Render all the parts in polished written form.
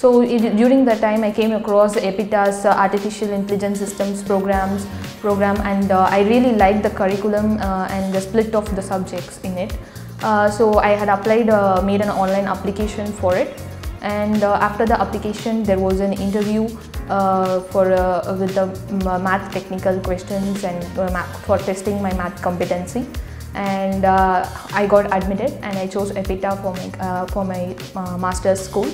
So during that time I came across EPITA's artificial intelligence systems program, and I really liked the curriculum and the split of the subjects in it. So I had applied, made an online application for it, and after the application there was an interview with the math technical questions and for testing my math competency, and I got admitted and I chose EPITA for my master's school.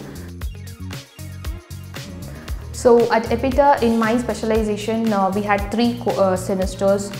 So at EPITA, in my specialization, we had three semesters,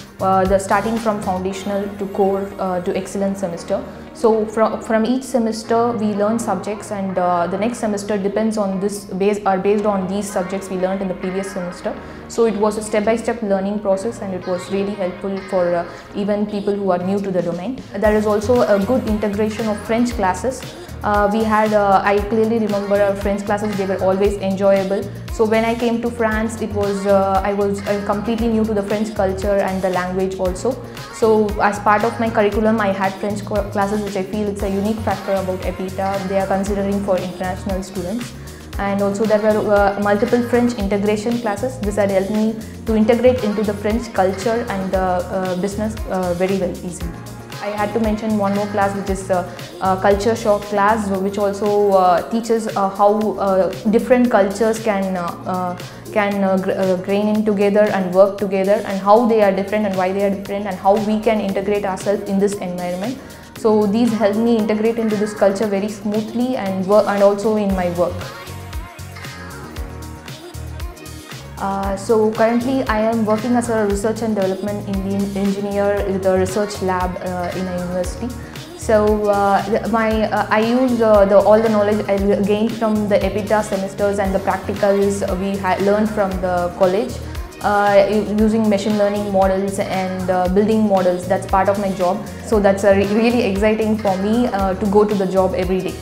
starting from foundational to core to excellent semester. So from each semester we learn subjects, and the next semester depends on based on these subjects we learned in the previous semester. So it was a step-by-step learning process, and it was really helpful for even people who are new to the domain. There is also a good integration of French classes. I clearly remember our French classes, they were always enjoyable. So when I came to France, it was I was completely new to the French culture and the language also. So as part of my curriculum, I had French classes, which I feel it's a unique factor about EPITA. They are considering for international students. And also there were multiple French integration classes. This had helped me to integrate into the French culture and the business very well, easily. I had to mention one more class, which is a culture shock class, which also teaches how different cultures can grain in together and work together, and how they are different and why they are different, and how we can integrate ourselves in this environment. So these helped me integrate into this culture very smoothly and also in my work. So currently I am working as a research and development engineer with a research lab in a university. So I use all the knowledge I gained from the EPITA semesters and the practicals we learned from the college, using machine learning models and building models. That's part of my job. So that's really exciting for me to go to the job every day.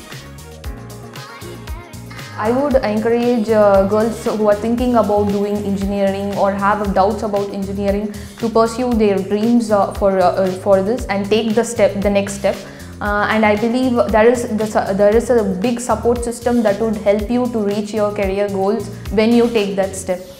I would encourage girls who are thinking about doing engineering or have doubts about engineering to pursue their dreams for this and take the next step. And I believe there is a big support system that would help you to reach your career goals when you take that step.